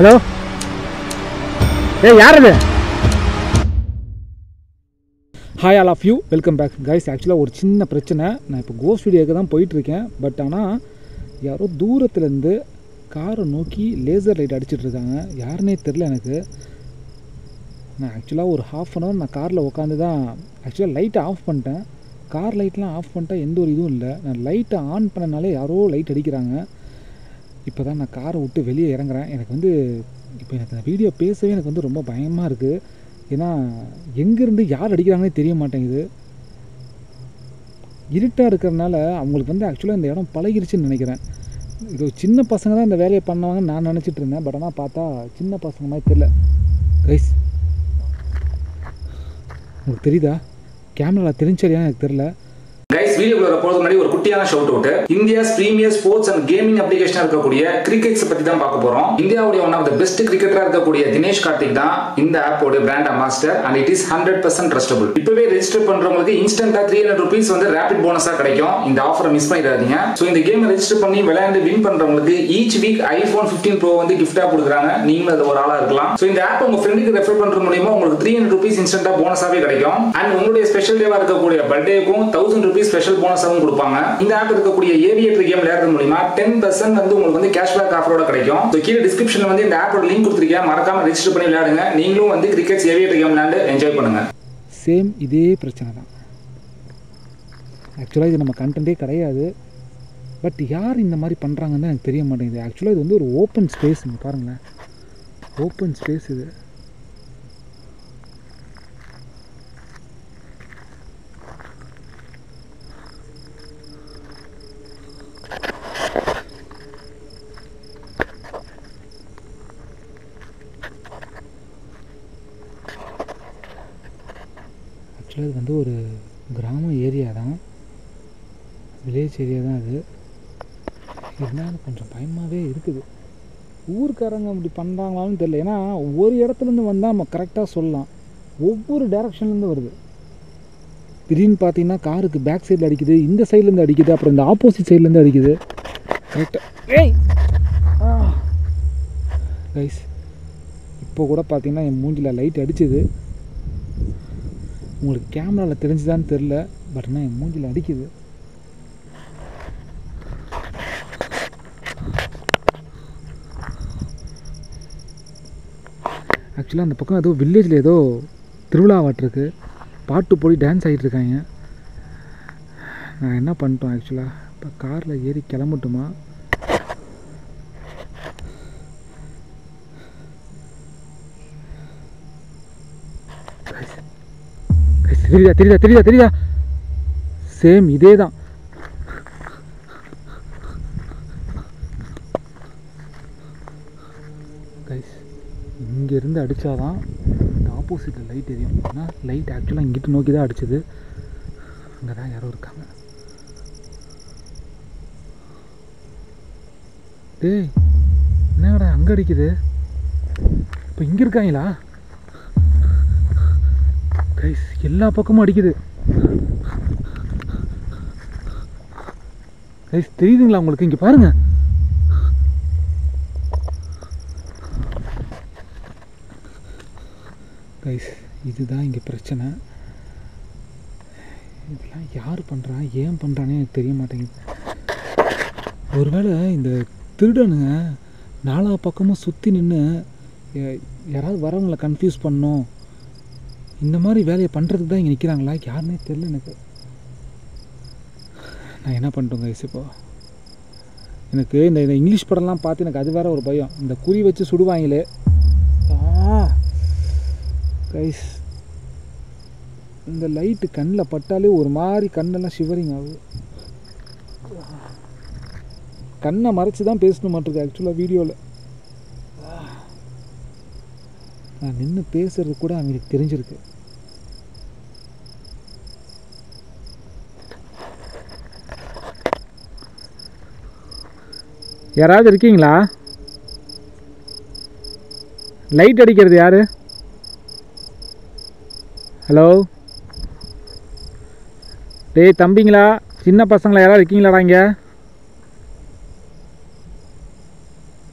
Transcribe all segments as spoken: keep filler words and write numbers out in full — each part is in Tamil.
ஹலோ, ஏ யார் அது? Hi all of you, welcome back guys. ஆக்சுவலாக ஒரு சின்ன பிரச்சனை, நான் இப்போ கோஸ்ட் வீடியோக்கு தான் போயிட்டுருக்கேன். பட் ஆனால் யாரோ தூரத்துலேருந்து காரை நோக்கி லேசர் லைட் அடிச்சிட்ருக்காங்க. யாருன்னே தெரில எனக்கு. நான் ஆக்சுவலாக ஒரு ஹாஃப் அன் ஹவர் நான் காரில் உட்காந்து தான் ஆக்சுவலாக லைட்டை ஆஃப் பண்ணிட்டேன். கார் லைட்லாம் ஆஃப் பண்ணிட்டா எந்த ஒரு இதுவும் இல்லை. நான் லைட்டை ஆன் பண்ணனாலே யாரோ லைட் அடிக்கிறாங்க. இப்போ தான் நான் காரை விட்டு வெளியே இறங்குறேன். எனக்கு வந்து இப்போ எனக்கு அந்த வீடியோ பேசவே எனக்கு வந்து ரொம்ப பயமாக இருக்குது. ஏன்னா எங்கேருந்து யார் அடிக்கிறாங்கன்னு தெரிய மாட்டேங்குது. இருட்டாக இருக்கிறதுனால அவங்களுக்கு வந்து ஆக்சுவலாக இந்த இடம் பழகிருச்சுன்னு நினைக்கிறேன். இது சின்ன பசங்க தான் இந்த வேலையை பண்ணுவாங்கன்னு நான் நினச்சிட்டு இருந்தேன். பட் ஆனால் பார்த்தா சின்ன பசங்க மாதிரி தெரில. கைஸ் உங்களுக்கு தெரியுதா? கேமரா தெரிஞ்சடியான்னு எனக்கு தெரில. கைஸ், வீடியோக்குள்ள போறதுக்கு முன்னாடி ஒரு குட்டியான shout out. India's premier sports and gaming அப்ளிகேஷனா இருக்கக்கூடிய கிரிக்கெட்ஸ் பத்தி தான் பார்க்க போறோம். இந்தியாவுடைய ஒன் ஆஃப் த பெஸ்ட் கிரிக்கெட்டரா இருக்கக்கூடிய தினேஷ் கார்த்திக் தான் இந்த ஆப்போட brand ambassador and it is hundred percent trustable. இப்பவே ரெஜிஸ்டர் பண்றவங்களுக்கு இன்ஸ்டன்டா த்ரீ ஹண்ட்ரட் ருபீஸ் வந்து ரேபிட் போனஸா கிடைக்கும். இந்த ஆஃபரை மிஸ் பண்ணிடாதீங்க. ஸோ இந்த கேம் ரெஜிஸ்டர் பண்ணி விளையாண்டு வின் பண்றவங்களுக்கு each week iPhone fifteen pro வந்து கிஃப்டா கொடுக்குறாங்க. நீங்களும் அது ஒரு ஆளா இருக்கலாம். ஸோ இந்த ஆப் உங்க ஃப்ரெண்டுக்கு ரெஃபர் பண்ற மூலியமா உங்களுக்கு த்ரீ ஹண்ட்ரட் ருபீஸ் இன்ஸ்டன்டா போனஸாவே கிடைக்கும். அண்ட் உங்களுடைய ஸ்பெஷல் டேவா இருக்கக்கூடிய பர்த்டேக்கும் தௌசண்ட் ருபீஸ் ஸ்பெஷல் போனஸாவும் கொடுப்பாங்க. இந்த ஆப் இருக்கக்கூடிய ஏவியேட்டர் கேம் விளையாடுறது மூலமா டென் பர்சன்ட் வந்து உங்களுக்கு வந்து கேஷ்பேக் ஆஃபரோட கிடைக்கும். சோ கீழ டிஸ்கிரிப்ஷன்ல வந்து இந்த ஆப்போட லிங்க் கொடுத்திருக்கேன். மறக்காம ரெஜிஸ்டர் பண்ணி விளையாடுங்க. நீங்களும் வந்து கிரிக்கெட் ஏவியேட்டர் கேம் விளையாண்டு என்ஜாய் பண்ணுங்க. சேம் இதே பிரச்சனை தான். ஆக்சுவலா இது நம்ம கண்டென்ட்டே கிடையாது. பட் யார் இந்த மாதிரி பண்றாங்கன்னு எனக்கு தெரிய மாட்டேங்குது. ஆக்சுவலா இது வந்து ஒரு ஓபன் ஸ்பேஸ். நீங்க பாருங்க, ஓபன் ஸ்பேஸ் இது. இது வந்து ஒரு கிராம ஏரியா தான், வில்லேஜ் ஏரியா தான் அது. இருந்தாலும் கொஞ்சம் பயமாகவே இருக்குது. ஊருக்காரங்க அப்படி பண்ணுறாங்களான்னு தெரியல. ஏன்னா ஒரு இடத்துலேருந்து வந்தால் நம்ம கரெக்டாக சொல்லலாம். ஒவ்வொரு டைரக்ஷன்லேருந்து வருது. திடீர்னு பார்த்தீங்கன்னா காருக்கு பேக் சைடில் அடிக்குது, இந்த சைட்லேருந்து அடிக்குது, அப்புறம் இந்த ஆப்போசிட் சைட்லேருந்து அடிக்குது. கரெக்டாக ஏய் கைஸ், இப்போ கூட பார்த்தீங்கன்னா என் மூஞ்சில் லைட் அடிச்சுது. உங்களுக்கு கேமராவில் தெரிஞ்சுதான்னு தெரில. பட் ஆனால் என் மூஞ்சில் அடிக்குது. ஆக்சுவலாக அந்த பக்கம் ஏதோ வில்லேஜில் ஏதோ திருவிழாவாட்டிருக்கு. பாட்டு போய் டான்ஸ் ஆகிட்ருக்காங்க. நான் என்ன பண்ணிட்டோம் ஆக்சுவலாக, இப்போ காரில் ஏறி கிளம்பட்டுமா? தெரியுதா தெரியுதா தெரியுதா தெரியுதா சேம் இதே தான். கைஸ், இங்கேருந்து அடித்தாதான் இந்த ஆப்போசிட்டில் லைட் எரியும். ஆனால் லைட் ஆக்சுவலாக இங்கிட்டு நோக்கி தான் அடித்தது. அங்கே தான் யாரோ இருக்காங்க. டேய் என்னங்கடா அங்கே அடிக்குது? இப்போ இங்கே இருக்காங்களா? கைஸ், எல்லா பக்கமும் அடிக்குது. கைஸ் தெரியுதுங்களா உங்களுக்கு? இங்கே பாருங்க. கைஸ், இதுதான் இங்கே பிரச்சனை. இதெல்லாம் யார் பண்ணுறான், ஏன் பண்ணுறானே எனக்கு தெரிய மாட்டேங்குது. ஒருவேளை இந்த திருடனுங்க நாலா பக்கமும் சுற்றி நின்று யாராவது வரவங்களை கன்ஃபியூஸ் பண்ணோம், இந்த மாதிரி வேலையை பண்ணுறதுக்கு தான் இங்கே நிற்கிறாங்களா? யாருன்னே தெரில எனக்கு. நான் என்ன பண்ணிட்டோம் கைஸ், இப்போ எனக்கு இந்த இங்கிலீஷ் படம்லாம் பார்த்து எனக்கு அது வேறு ஒரு பயம். இந்த குறி வச்சு சுடுவாங்களே கைஸ், இந்த லைட்டு கண்ணில் பட்டாலே ஒரு மாதிரி கண்ணெல்லாம் ஷிவரிங் ஆகுது. கண்ணை மறைச்சி தான் பேசணும் மாட்டிருக்கு ஆக்சுவலாக வீடியோவில். நான் நின்று பேசுறது கூட அவங்களுக்கு தெரிஞ்சிருக்கு. யாராவது இருக்கீங்களா? லைட் அடிக்கிறது யாரு? ஹலோ, டேய் தம்பிங்களா, சின்ன பசங்களா, யாராவது இருக்கீங்களாடா? இங்கே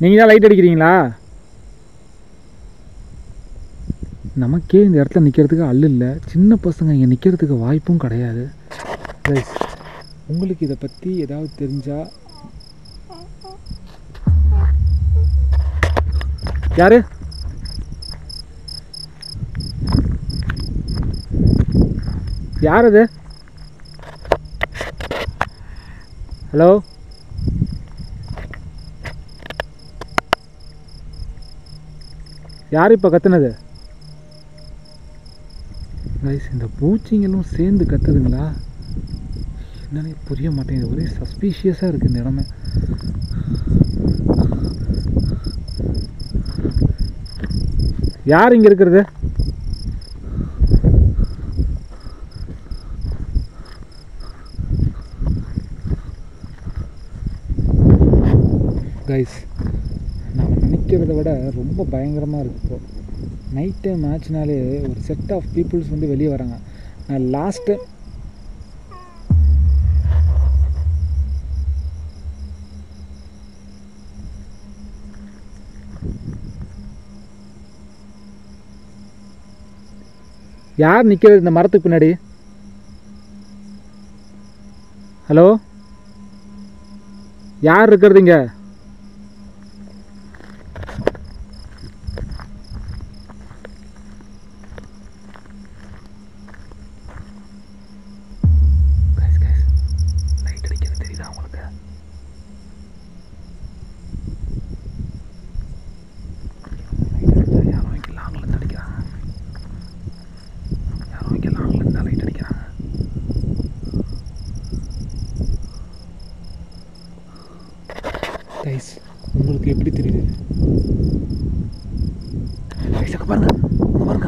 நீங்கள் தான் லைட் அடிக்கிறீங்களா? நமக்கே இந்த இடத்துல நிற்கிறதுக்கு அள்ளு இல்லை, சின்ன பசங்க இங்கே நிற்கிறதுக்கு வாய்ப்பும் கிடையாது. ப்ளஸ் உங்களுக்கு இதை பற்றி ஏதாவது தெரிஞ்சால் யார் யார் அது? ஹலோ, யார் இப்போ கத்துனது? கைஸ், இந்த பூச்சிங்களும் சேர்ந்து கத்துதுங்களா என்னன்னே புரிய மாட்டேங்குது. ஒரே சஸ்பீஷியஸாக இருக்குது இந்த இடமே. யார் இங்கே இருக்கிறது? கைஸ், நாம் நினைக்கிறத விட ரொம்ப பயங்கரமாக இருக்குது. நைட் டைம் ஆச்சுனாலே ஒரு செட் ஆஃப் பீப்புள்ஸ் வந்து வெளியே வராங்க. நான் லாஸ்ட் டைம் யார் நிற்கிறது இந்த மரத்துக்கு பின்னாடி? ஹலோ, யார் இருக்கிறதுங்க? கைஸ், உங்களுக்கு எப்படி தெரியுது? கைஸாக பாருங்க, பாருங்க,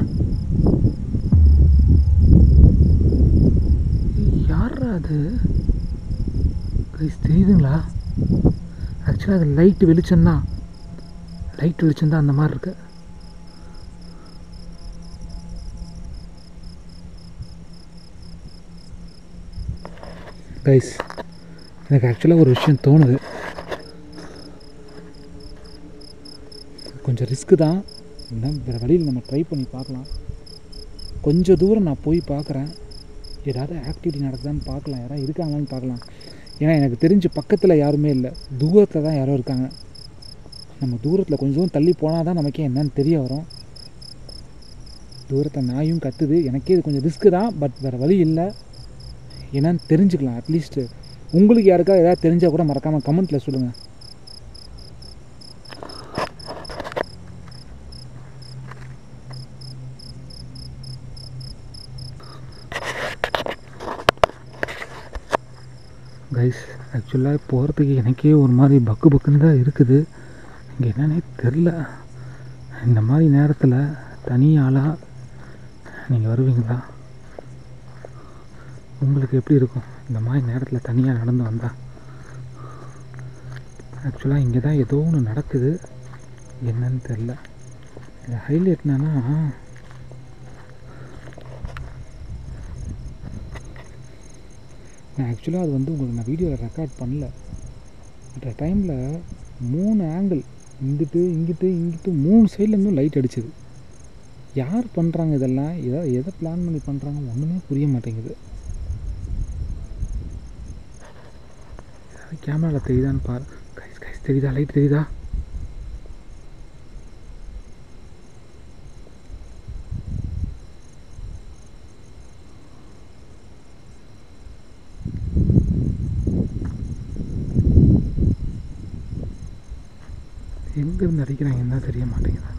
யார் அது? கைஸ், தெரியுதுங்களா? ஆக்சுவலாக அது லைட்டு வெளிச்சம்தான், லைட் வெளிச்சம்தான் அந்த மாதிரி இருக்கு. கைஸ், எனக்கு ஆக்சுவலாக ஒரு விஷயம் தோணுது. கொஞ்சம் ரிஸ்க்கு தான், வேறு வழியில் நம்ம ட்ரை பண்ணி பார்க்கலாம். கொஞ்சம் தூரம் நான் போய் பார்க்குறேன், ஏதாவது ஆக்டிவிட்டி நடக்குதான்னு பார்க்கலாம், யாராவது இருக்காங்களான்னு பார்க்கலாம். ஏன்னா எனக்கு தெரிஞ்சு பக்கத்தில் யாருமே இல்லை, தூரத்தில் தான் யாரோ இருக்காங்க. நம்ம தூரத்தில் கொஞ்சம் தூரம் தள்ளி போனால் தான் நமக்கே என்னன்னு தெரிய வரும். தூரத்தை நாயும் கத்துது, எனக்கே இது கொஞ்சம் ரிஸ்க்கு தான், பட் வேறு வழி இல்லை. என்னன்னு தெரிஞ்சுக்கலாம். அட்லீஸ்ட்டு உங்களுக்கு யாருக்காவது ஏதாவது தெரிஞ்சால் கூட மறக்காமல் கமெண்ட்டில் சொல்லுங்கள். கைஸ், ஆக்சுவலாக போகிறதுக்கு எனக்கே ஒரு மாதிரி பக்கு பக்குன்னு தான் இருக்குது. இங்கே என்னன்னே தெரில. இந்த மாதிரி நேரத்தில் தனி ஆளாக நீங்கள் வருவீங்களா? உங்களுக்கு எப்படி இருக்கும் இந்த மாதிரி நேரத்தில் தனியாக நடந்து வந்தால்? ஆக்சுவலாக இங்கே தான் ஏதோ ஒன்று நடக்குது, என்னன்னு தெரில. இது ஹைலைட் என்னன்னா, நான் ஆக்சுவலாக அது வந்து உங்களுக்கு நான் வீடியோவில் ரெக்கார்ட் பண்ணல. அந்த டைமில் மூணு ஆங்கிள், இங்கிட்டு இங்கிட்டு இங்கிட்டு மூணு சைட்லேருந்தும் லைட் அடிச்சிது. யார் பண்ணுறாங்க இதெல்லாம்? எதை எதை பிளான் பண்ணி பண்ணுறாங்க? ஒன்றுமே புரிய மாட்டேங்குது. ஏதாவது கேமராவில் தெரியுதான்னு பாரு. கைஸ், கைஸ் தெரியுதா? லைட் தெரியுதா? எங்கேருந்து அடிக்கிறாங்கன்னு தான் தெரிய மாட்டேங்கிறாங்க.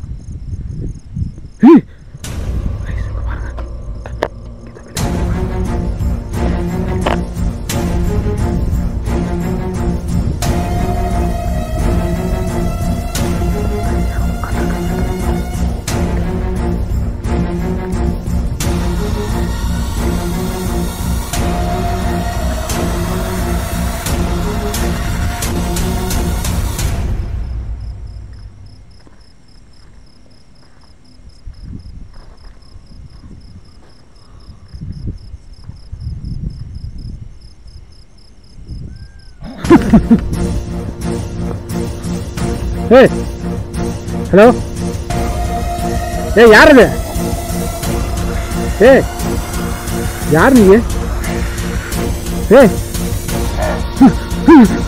ஏய், ஹலோ, ஏய், யார் அது? ஏ யார் நீங்க? ஏ